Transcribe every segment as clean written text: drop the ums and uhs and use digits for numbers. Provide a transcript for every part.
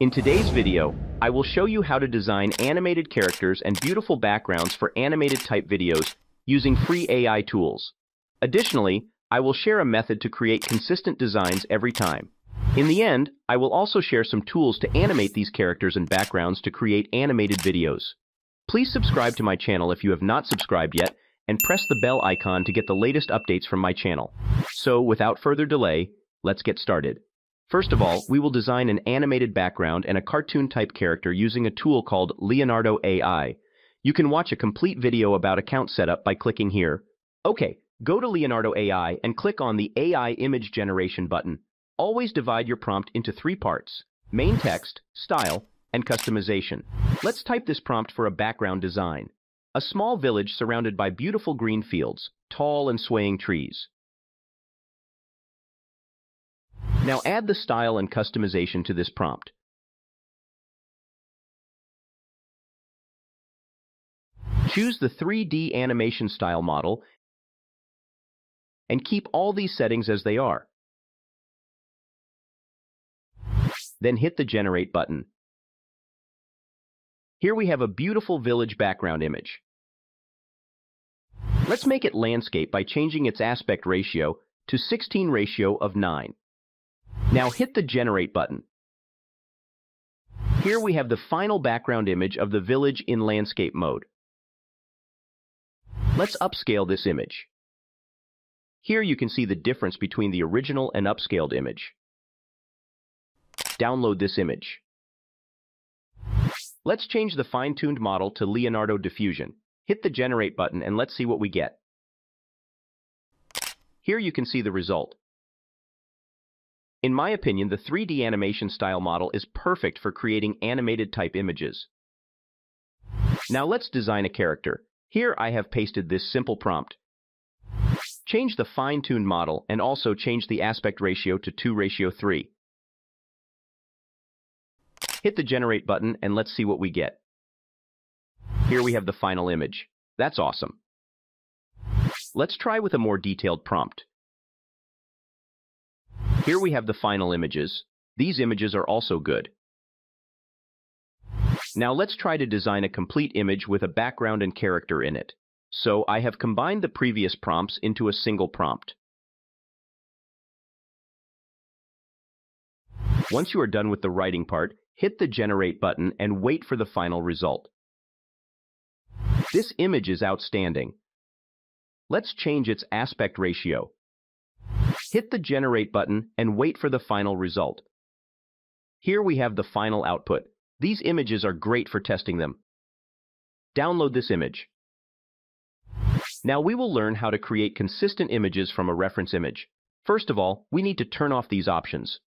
In today's video, I will show you how to design animated characters and beautiful backgrounds for animated type videos using free AI tools. Additionally, I will share a method to create consistent designs every time. In the end, I will also share some tools to animate these characters and backgrounds to create animated videos. Please subscribe to my channel if you have not subscribed yet, and press the bell icon to get the latest updates from my channel. So, without further delay, let's get started. First of all, we will design an animated background and a cartoon-type character using a tool called Leonardo AI. You can watch a complete video about account setup by clicking here. Okay, go to Leonardo AI and click on the AI image generation button. Always divide your prompt into three parts: main text, style, and customization. Let's type this prompt for a background design. A small village surrounded by beautiful green fields, tall and swaying trees. Now add the style and customization to this prompt. Choose the 3D animation style model and keep all these settings as they are. Then hit the Generate button. Here we have a beautiful village background image. Let's make it landscape by changing its aspect ratio to 16:9. Now hit the Generate button. Here we have the final background image of the village in landscape mode. Let's upscale this image. Here you can see the difference between the original and upscaled image. Download this image. Let's change the fine-tuned model to Leonardo Diffusion. Hit the Generate button and let's see what we get. Here you can see the result. In my opinion, the 3D animation style model is perfect for creating animated type images. Now let's design a character. Here I have pasted this simple prompt. Change the fine-tuned model and also change the aspect ratio to 2:3. Hit the Generate button and let's see what we get. Here we have the final image. That's awesome. Let's try with a more detailed prompt. Here we have the final images. These images are also good. Now let's try to design a complete image with a background and character in it. So I have combined the previous prompts into a single prompt. Once you are done with the writing part, hit the Generate button and wait for the final result. This image is outstanding. Let's change its aspect ratio. Hit the Generate button and wait for the final result. Here we have the final output. These images are great for testing them. Download this image. Now we will learn how to create consistent images from a reference image. First of all, we need to turn off these options.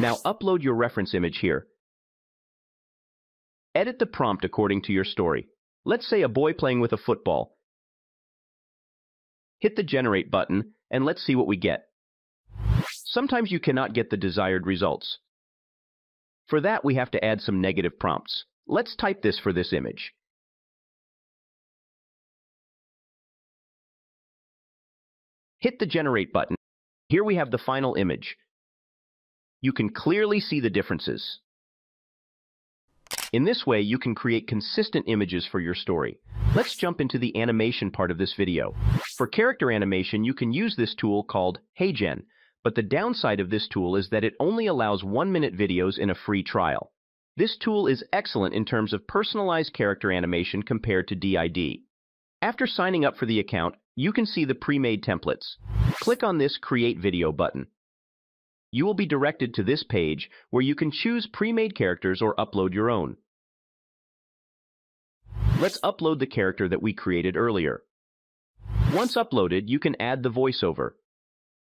Now upload your reference image here. Edit the prompt according to your story. Let's say a boy playing with a football. Hit the Generate button, and let's see what we get. Sometimes you cannot get the desired results. For that, we have to add some negative prompts. Let's type this for this image. Hit the Generate button. Here we have the final image. You can clearly see the differences. In this way, you can create consistent images for your story. Let's jump into the animation part of this video. For character animation, you can use this tool called HeyGen, but the downside of this tool is that it only allows 1-minute videos in a free trial. This tool is excellent in terms of personalized character animation compared to DID. After signing up for the account, you can see the pre-made templates. Click on this Create Video button. You will be directed to this page where you can choose pre-made characters or upload your own. Let's upload the character that we created earlier. Once uploaded, you can add the voiceover.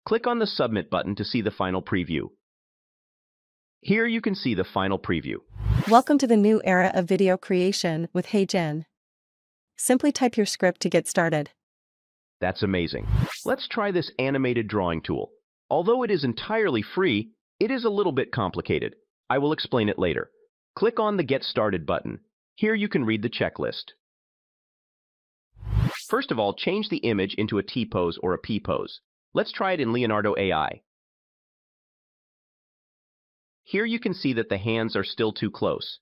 Click on the Submit button to see the final preview. Here you can see the final preview. Welcome to the new era of video creation with HeyGen. Simply type your script to get started. That's amazing. Let's try this animated drawing tool. Although it is entirely free, it is a little bit complicated. I will explain it later. Click on the Get Started button. Here you can read the checklist. First of all, change the image into a T-pose or a P-pose. Let's try it in Leonardo AI. Here you can see that the hands are still too close.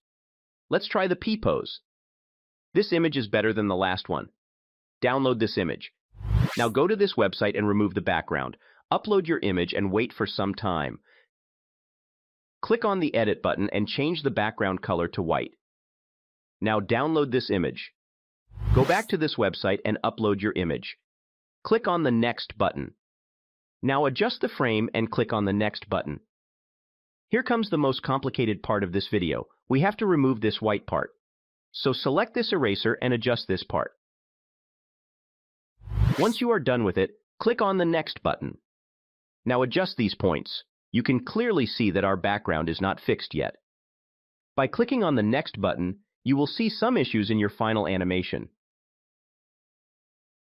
Let's try the P pose. This image is better than the last one. Download this image. Now go to this website and remove the background. Upload your image and wait for some time. Click on the Edit button and change the background color to white. Now download this image. Go back to this website and upload your image. Click on the Next button. Now adjust the frame and click on the Next button. Here comes the most complicated part of this video. We have to remove this white part. So select this eraser and adjust this part. Once you are done with it, click on the Next button. Now adjust these points. You can clearly see that our background is not fixed yet. By clicking on the Next button, you will see some issues in your final animation.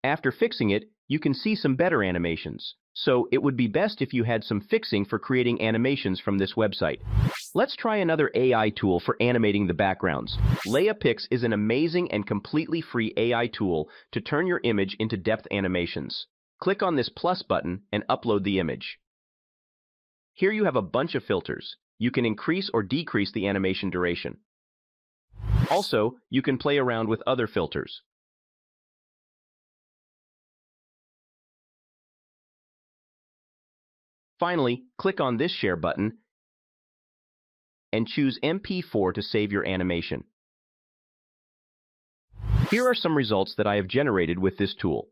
After fixing it, you can see some better animations. So it would be best if you had some fixing for creating animations from this website. Let's try another AI tool for animating the backgrounds. LeiaPix is an amazing and completely free AI tool to turn your image into depth animations. Click on this plus button and upload the image. Here you have a bunch of filters. You can increase or decrease the animation duration. Also, you can play around with other filters. Finally, click on this Share button and choose MP4 to save your animation. Here are some results that I have generated with this tool.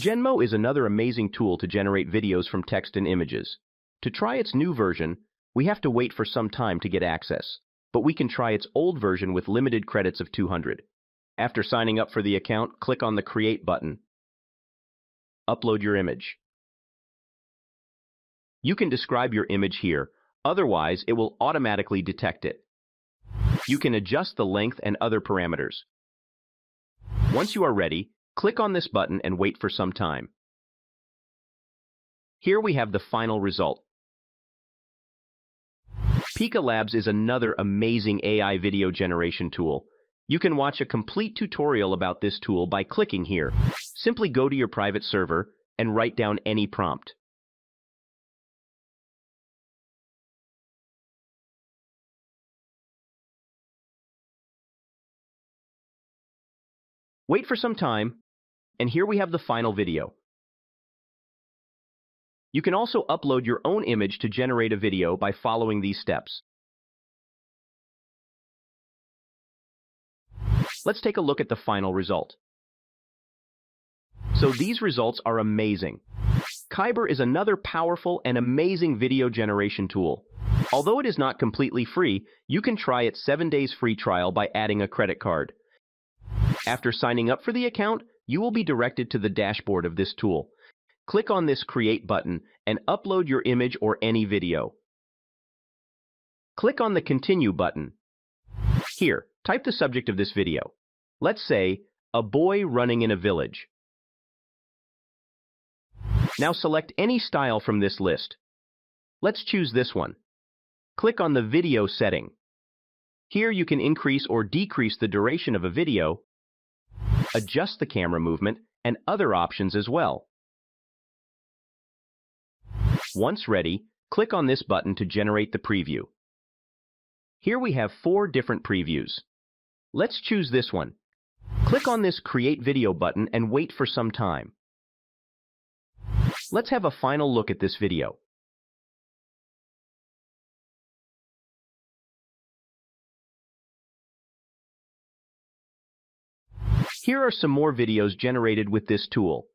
Genmo is another amazing tool to generate videos from text and images. To try its new version, we have to wait for some time to get access. But we can try its old version with limited credits of 200. After signing up for the account, click on the Create button. Upload your image. You can describe your image here, otherwise it will automatically detect it. You can adjust the length and other parameters. Once you are ready, click on this button and wait for some time. Here we have the final result. Pika Labs is another amazing AI video generation tool. You can watch a complete tutorial about this tool by clicking here. Simply go to your private server and write down any prompt. Wait for some time, and here we have the final video. You can also upload your own image to generate a video by following these steps. Let's take a look at the final result. So these results are amazing. Kaiber is another powerful and amazing video generation tool. Although it is not completely free, you can try its 7-day free trial by adding a credit card. After signing up for the account, you will be directed to the dashboard of this tool. Click on this Create button and upload your image or any video. Click on the Continue button. Here, type the subject of this video. Let's say, a boy running in a village. Now select any style from this list. Let's choose this one. Click on the Video setting. Here you can increase or decrease the duration of a video, adjust the camera movement, and other options as well. Once ready, click on this button to generate the preview. Here we have 4 different previews. Let's choose this one. Click on this Create Video button and wait for some time. Let's have a final look at this video. Here are some more videos generated with this tool.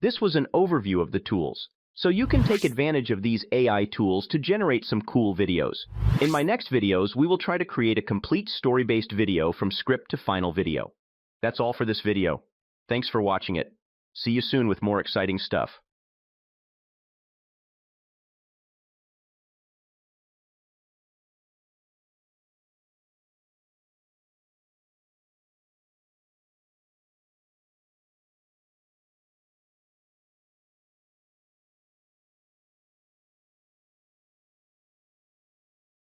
This was an overview of the tools, so you can take advantage of these AI tools to generate some cool videos. In my next videos, we will try to create a complete story-based video from script to final video. That's all for this video. Thanks for watching it. See you soon with more exciting stuff.